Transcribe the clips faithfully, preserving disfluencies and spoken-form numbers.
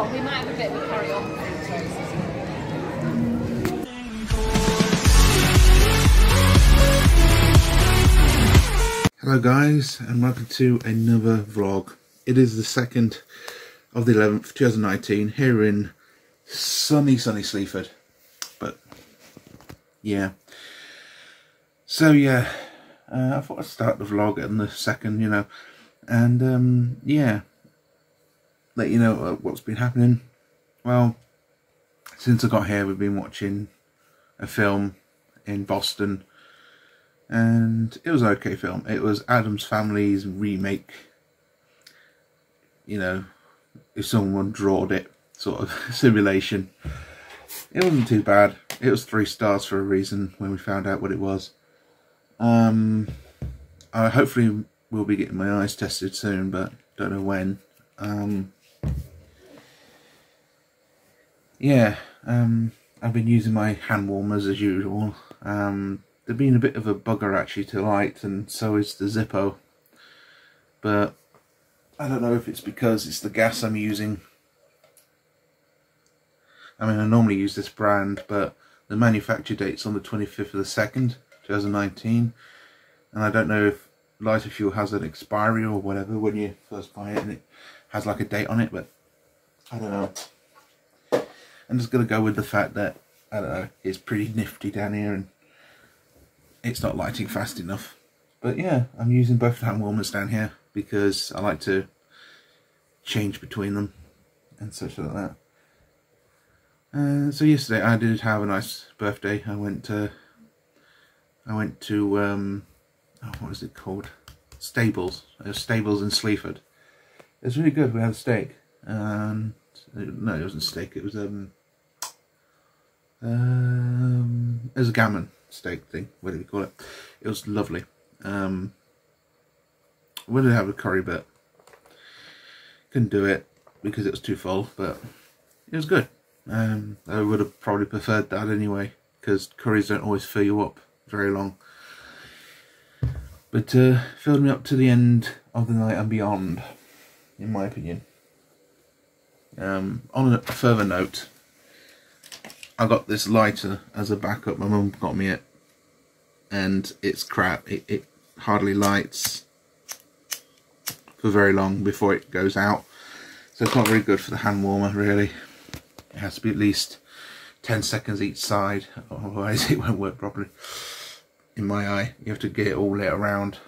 Oh, we might have a bit of a carry on with Hello guys, and welcome to another vlog. It is the second of the eleventh two thousand nineteen here in sunny sunny Sleaford. But yeah, so yeah, uh, I thought I'd start the vlog on the second, you know, and um, yeah, let you know uh, what's been happening. Well, since I got here we've been watching a film in Boston. And it was an okay film. It was Adam's Family's remake. You know, if someone drawed it, sort of simulation. It wasn't too bad. It was three stars for a reason when we found out what it was. Um, I hopefully will be getting my eyes tested soon, but don't know when. Um, yeah, um, I've been using my hand warmers as usual. Um... They've been a bit of a bugger actually to light, and so is the Zippo. But I don't know if it's because it's the gas I'm using. I mean, I normally use this brand, but the manufacture date's on the twenty-fifth of the second, two thousand nineteen. And I don't know if lighter fuel has an expiry or whatever when you first buy it, and it has like a date on it, but I don't know. I'm just going to go with the fact that, I don't know, it's pretty nifty down here and it's not lighting fast enough. But yeah, I'm using both hand warmers down here because I like to change between them and such like that. Uh, so yesterday I did have a nice birthday. I went to I went to um, oh, what is it called? Stables. It was Stables in Sleaford. It was really good. We had a steak. And no, it wasn't steak. It was um um it was a gammon steak thing, whatever you call it. It was lovely. Um, we did have a curry, but couldn't do it because it was too full, but it was good. Um, I would have probably preferred that anyway, because curries don't always fill you up very long. But uh, filled me up to the end of the night and beyond, in my opinion. Um, on a further note, I got this lighter as a backup. My mum got me it, and it's crap. It, it hardly lights for very long before it goes out, so it's not very good for the hand warmer really. It has to be at least ten seconds each side, otherwise it won't work properly. In my eye, you have to get it all lit around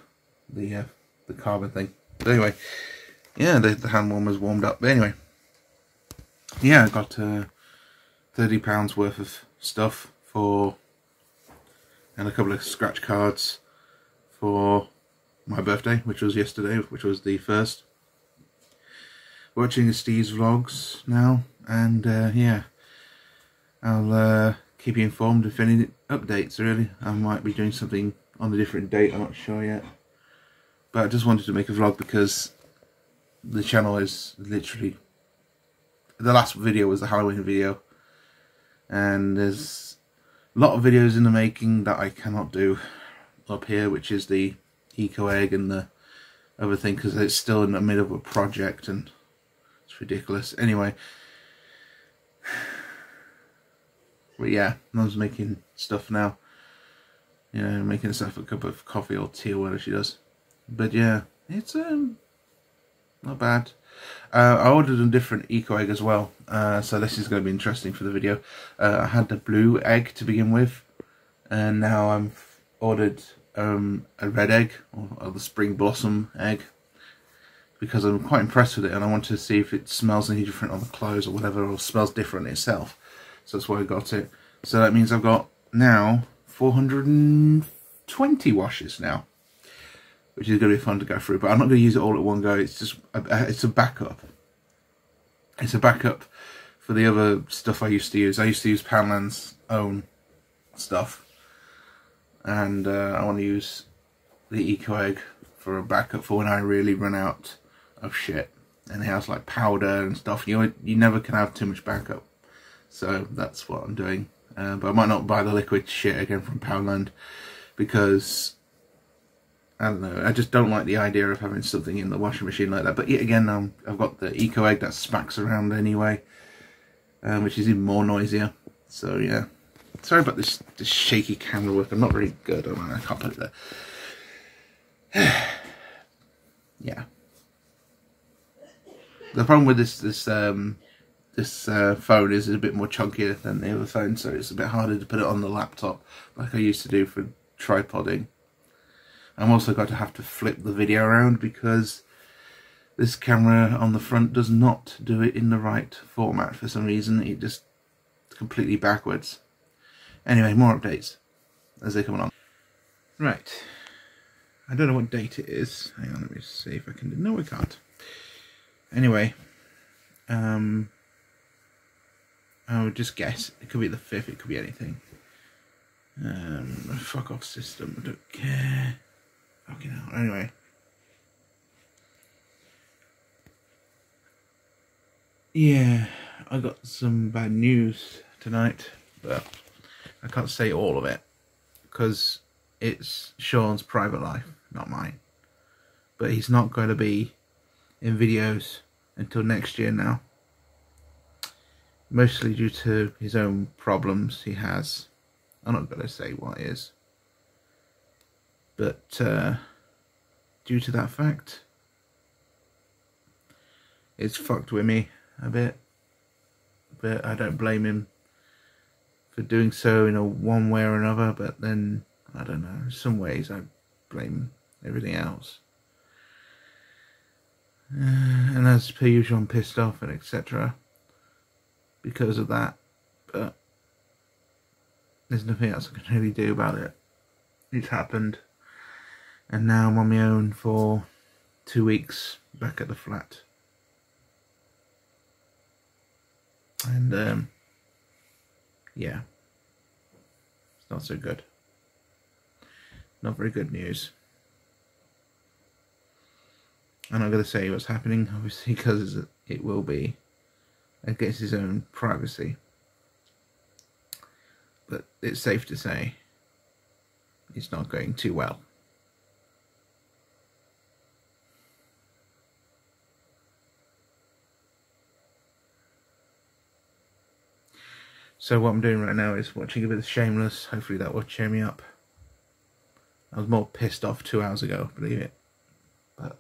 the uh, the carbon thing. But anyway, yeah, the, the hand warmer's warmed up. But anyway, yeah, I got Uh, thirty pounds worth of stuff for, and a couple of scratch cards for my birthday, which was yesterday, which was the first. Watching Steve's vlogs now, and uh, yeah, I'll uh, keep you informed if any updates really. I might be doing something on a different date, I'm not sure yet. But I just wanted to make a vlog because the channel is literally, the last video was the Halloween video. And there's a lot of videos in the making that I cannot do up here, which is the Eco Egg and the other thing, because it's still in the middle of a project and it's ridiculous. Anyway, but yeah, Mum's making stuff now. You know, making herself a cup of coffee or tea or whatever she does. But yeah, it's um not bad. Uh, I ordered a different Eco Egg as well, uh, so this is going to be interesting for the video. Uh, I had the blue egg to begin with, and now I've ordered um, a red egg, or, or the spring blossom egg, because I'm quite impressed with it, and I want to see if it smells any different on the clothes or whatever, or smells different itself. So that's why I got it. So that means I've got now four hundred twenty washes now, which is going to be fun to go through, but I'm not going to use it all at one go. It's just a, it's a backup. It's a backup for the other stuff I used to use. I used to use Poundland's own stuff, and uh, I want to use the Eco Egg for a backup for when I really run out of shit. And it has like powder and stuff. You you never can have too much backup, so that's what I'm doing. Uh, but I might not buy the liquid shit again from Poundland because I don't know, I just don't like the idea of having something in the washing machine like that. But yet again, um, I've got the Eco Egg that smacks around anyway, um, which is even more noisier. So yeah, sorry about this, this shaky camera work. I'm not really good, I mean, I can't put it there. Yeah. The problem with this this um, this uh, phone is it's a bit more chunkier than the other phone, so it's a bit harder to put it on the laptop like I used to do for tripoding. I'm also going to have to flip the video around because this camera on the front does not do it in the right format for some reason. It just completely backwards. Anyway, more updates as they come along. Right. I don't know what date it is. Hang on, let me see if I can do. No, I can't. Anyway, um, I would just guess. It could be the fifth, it could be anything. Um, fuck off system, I don't care. Fucking hell, anyway. Yeah, I got some bad news tonight, but I can't say all of it, because it's Sean's private life, not mine. But he's not going to be in videos until next year now, mostly due to his own problems he has. I'm not going to say what it is, but uh, due to that fact, it's fucked with me a bit, but I don't blame him for doing so in a one way or another. But then, I don't know, in some ways I blame everything else. Uh, and as per usual, I'm pissed off and et cetera because of that, but there's nothing else I can really do about it. It's happened, and now I'm on my own for two weeks back at the flat, and um, yeah, it's not so good. Not very good news. I'm not going to say what's happening, obviously, because it will be against his own privacy. But it's safe to say it's not going too well. So what I'm doing right now is watching a bit of Shameless. Hopefully that will cheer me up. I was more pissed off two hours ago, believe it. But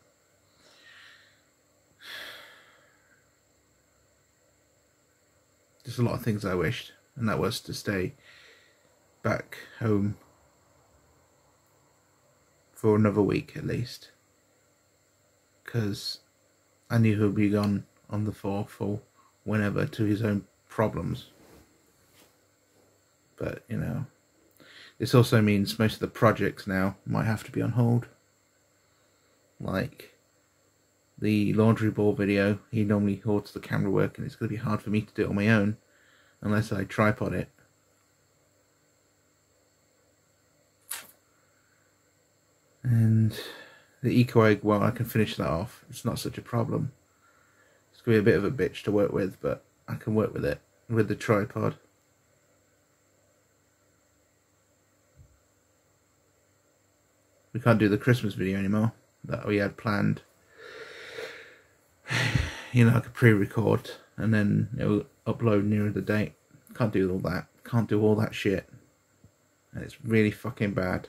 there's a lot of things I wished, and that was to stay back home for another week at least, because I knew he'll be gone on the fourth or whenever to his own problems. But you know, this also means most of the projects now might have to be on hold, like the laundry ball video. He normally hoards the camera work, and it's going to be hard for me to do it on my own unless I tripod it. And the Eco Egg, well, I can finish that off. It's not such a problem. It's going to be a bit of a bitch to work with, but I can work with it, with the tripod. We can't do the Christmas video anymore that we had planned. You know, I could pre-record and then it will upload nearer the date. Can't do all that. Can't do all that shit. And it's really fucking bad.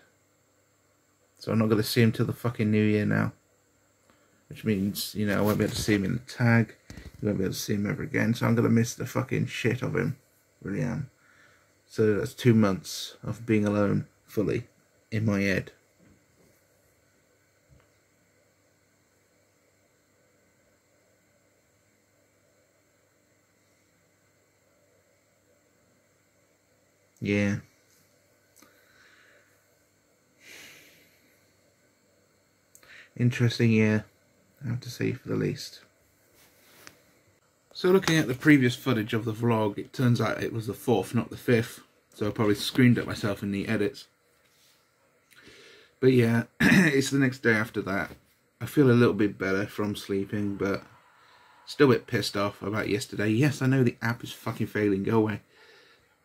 So I'm not going to see him till the fucking new year now. Which means, you know, I won't be able to see him in the tag. You won't be able to see him ever again. So I'm going to miss the fucking shit of him. Really am. So that's two months of being alone fully in my head. Yeah. Interesting year, I have to say, for the least. So looking at the previous footage of the vlog, it turns out it was the fourth, not the fifth. So I probably screamed at myself in the edits. But yeah, it's the next day after that. I feel a little bit better from sleeping, but still a bit pissed off about yesterday. Yes, I know the app is fucking failing. Go away.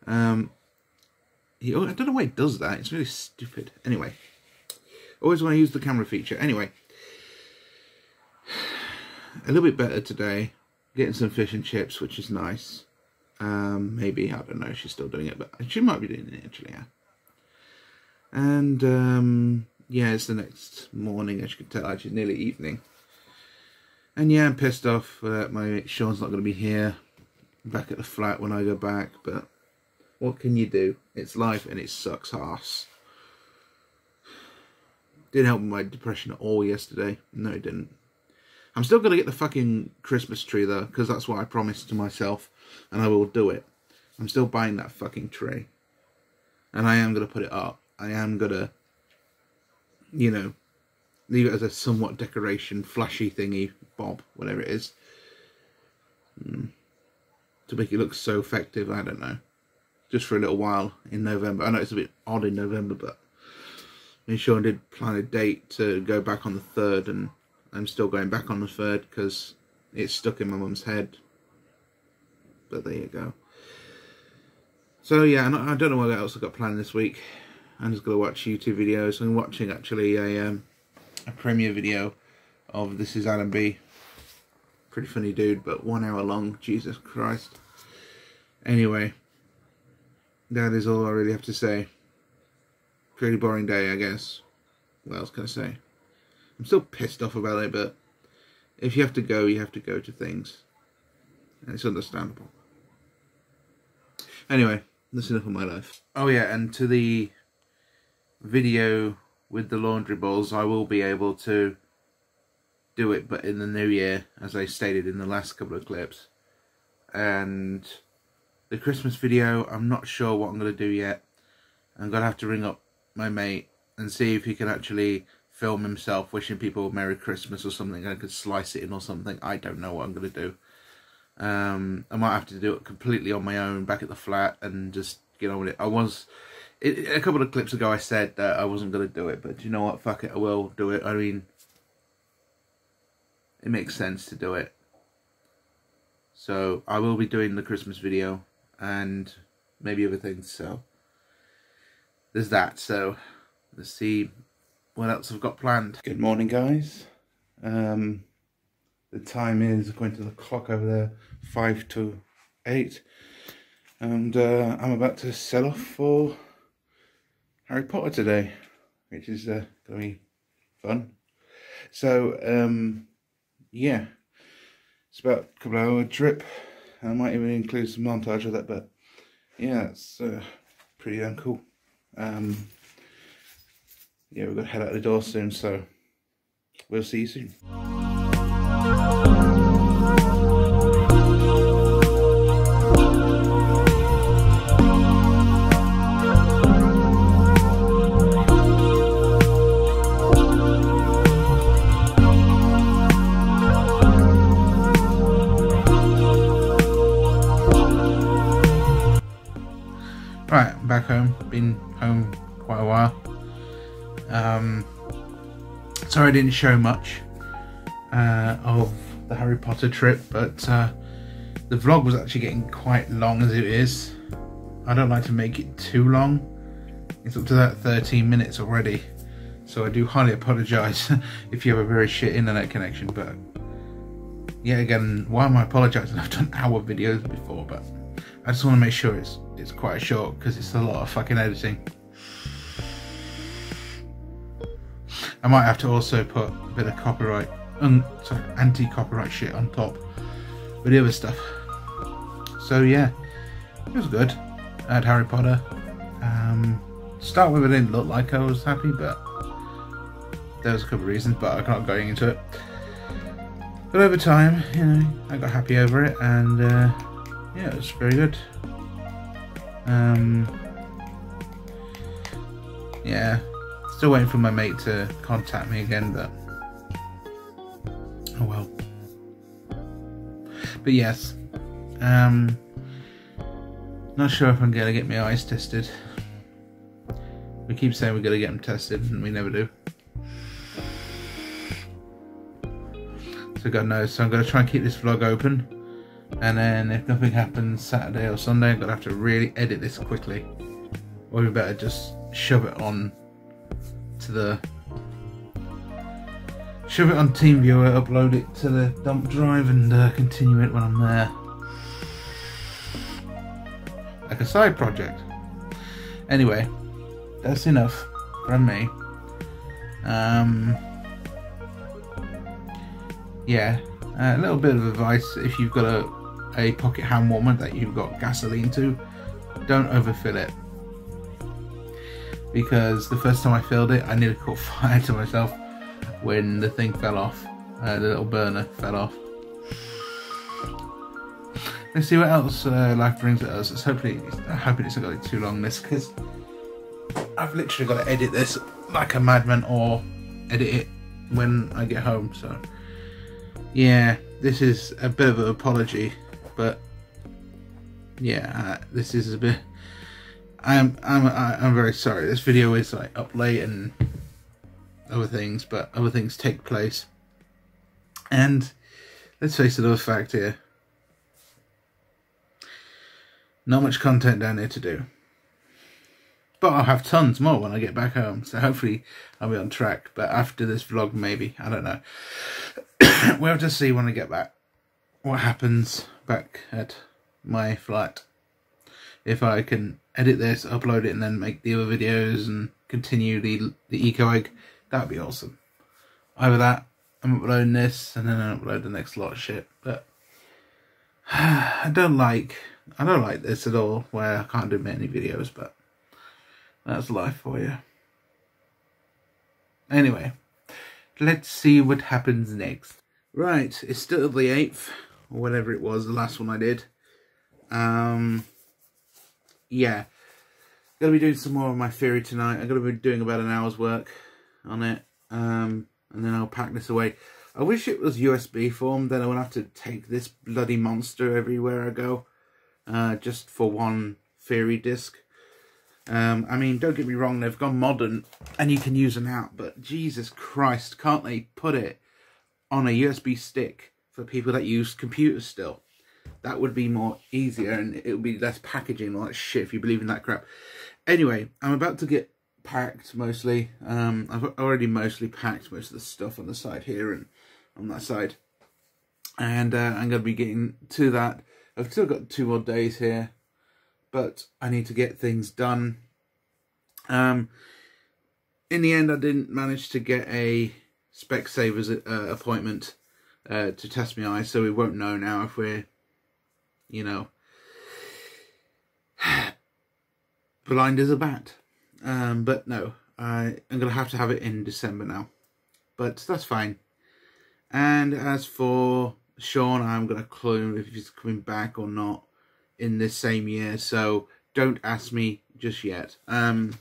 Um... I don't know why it does that. It's really stupid. Anyway, Always when I use the camera feature. Anyway, a little bit better today. Getting some fish and chips, which is nice. Um, maybe, I don't know, she's still doing it, but she might be doing it actually, yeah. And, um, yeah, it's the next morning, as you can tell, actually, nearly evening. And yeah, I'm pissed off that my Sean's not going to be here, back at the flat when I go back, but what can you do? It's life and it sucks ass. Didn't help with my depression at all yesterday. No, it didn't. I'm still going to get the fucking Christmas tree, though, because that's what I promised to myself, and I will do it. I'm still buying that fucking tree. And I am going to put it up. I am going to, you know, leave it as a somewhat decoration, flashy thingy, bob, whatever it is. Mm. To make it look so effective, I don't know. Just for a little while in November. I know it's a bit odd in November, but I mean, Sean did plan a date to go back on the third, and I'm still going back on the third because it's stuck in my mum's head. But there you go. So yeah, I don't know what else I've got planned this week. I'm just going to watch YouTube videos. I'm watching actually a, um, a premiere video of This Is Alan B. Pretty funny dude, but one hour long. Jesus Christ. Anyway, that is all I really have to say. Pretty boring day, I guess. What else can I say? I'm still pissed off about it, but if you have to go, you have to go to things. And it's understandable. Anyway, that's enough of my life. Oh yeah, and to the video with the laundry balls, I will be able to do it, but in the new year, as I stated in the last couple of clips. And the Christmas video, I'm not sure what I'm going to do yet. I'm going to have to ring up my mate and see if he can actually film himself wishing people Merry Christmas or something, and I could slice it in or something. I don't know what I'm going to do. Um, I might have to do it completely on my own back at the flat and just get on with it. I was, it, a couple of clips ago I said that I wasn't going to do it, but you know what, fuck it, I will do it. I mean, it makes sense to do it. So I will be doing the Christmas video and maybe other things. So there's that. So let's see what else I've got planned. Good morning, guys. Um, the time is, according to the clock over there, five to eight. And uh, I'm about to set off for Harry Potter today, which is uh, going to be fun. So, um, yeah. It's about a couple of hour trip. I might even include some montage of that, but yeah, it's uh, pretty damn cool. Um, yeah, we've got to head out the door soon, so we'll see you soon. Right, I'm back home. Been home quite a while. Um, sorry I didn't show much uh, of the Harry Potter trip, but uh, the vlog was actually getting quite long as it is. I don't like to make it too long. It's up to that thirteen minutes already, so I do highly apologise if you have a very shit internet connection. But yeah, again, why am I apologising? I've done hour videos before, but I just want to make sure it's it's quite short because it's a lot of fucking editing. I might have to also put a bit of copyright, un, sorry, anti-copyright shit on top with the other stuff. So yeah, it was good. I had Harry Potter. Um, to start with, it didn't look like I was happy, but there was a couple of reasons, but I'm not going into it. But over time, you know, I got happy over it, and uh, yeah, it was very good. Um, yeah, still waiting for my mate to contact me again, but oh well. But yes, um, not sure if I'm gonna get my eyes tested. We keep saying we're gonna get them tested, and we never do. So God knows. So I'm gonna try and keep this vlog open. And then if nothing happens Saturday or Sunday, I'm going to have to really edit this quickly. Or we better just shove it on to the shove it on TeamViewer, upload it to the dump drive, and uh, continue it when I'm there. Like a side project. Anyway, that's enough from me. Um, yeah, a little bit of advice: if you've got a, a pocket hand warmer that you've got gasoline to, don't overfill it. Because the first time I filled it, I nearly caught fire to myself when the thing fell off. Uh, the little burner fell off. Let's see what else uh, life brings at us. Let's hopefully, I hope it hasn't got it too long, this, because I've literally got to edit this like a madman, or edit it when I get home. So yeah, this is a bit of an apology, but yeah, uh, this is a bit. I'm I'm I'm very sorry. This video is like up late and other things, but other things take place. And let's face another fact here: not much content down here to do. But I'll have tons more when I get back home, so hopefully I'll be on track. But after this vlog, maybe, I don't know. We'll just see when I get back what happens back at my flat. If I can edit this, upload it, and then make the other videos and continue the the Eco Egg, that would be awesome. Either that, I'm uploading this, and then I'll upload the next lot of shit. But I don't like I don't like this at all, where I can't do many videos, but that's life for you. Anyway, let's see what happens next. Right, it's still the eighth, or whatever it was, the last one I did. Um, yeah, gonna be doing some more of my theory tonight. I'm gonna be doing about an hour's work on it, um, and then I'll pack this away. I wish it was U S B form, then I wouldn't have to take this bloody monster everywhere I go, uh, just for one theory disc. Um, I mean, don't get me wrong, they've gone modern and you can use them out, but Jesus Christ, can't they put it on a U S B stick for people that use computers still? That would be more easier, and it would be less packaging and all that shit, if you believe in that crap. Anyway, I'm about to get packed, mostly. Um, I've already mostly packed most of the stuff on the side here and on that side. And uh, I'm going to be getting to that. I've still got two more days here, but I need to get things done. Um, in the end, I didn't manage to get a Specsavers uh, appointment uh, to test my eyes, so we won't know now if we're, you know, blind as a bat. Um, but no, I, I'm going to have to have it in December now, but that's fine. And as for Sean, I'm going to clue if he's coming back or not in this same year, so don't ask me just yet. Um,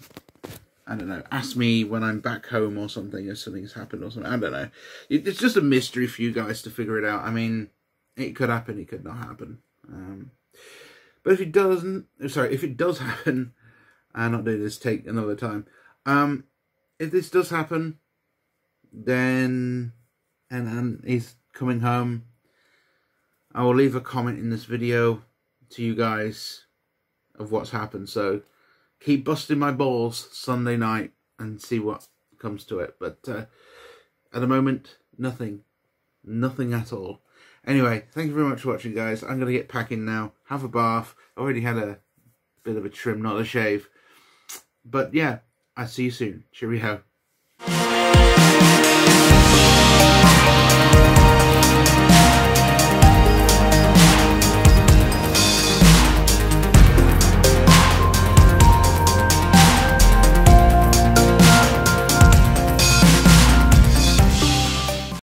I don't know, ask me when I'm back home or something, if something's happened or something, I don't know. It's just a mystery for you guys to figure it out. I mean, it could happen, it could not happen. Um, but if it doesn't, sorry, if it does happen, I'm not doing this take another time. Um, if this does happen, then, and, and he's coming home, I will leave a comment in this video to you guys of what's happened. So keep busting my balls Sunday night and see what comes to it. But uh, at the moment, nothing. Nothing at all. Anyway, thank you very much for watching, guys. I'm going to get packing now. Have a bath. I already had a bit of a trim, not a shave. But yeah, I'll see you soon. Cheerio.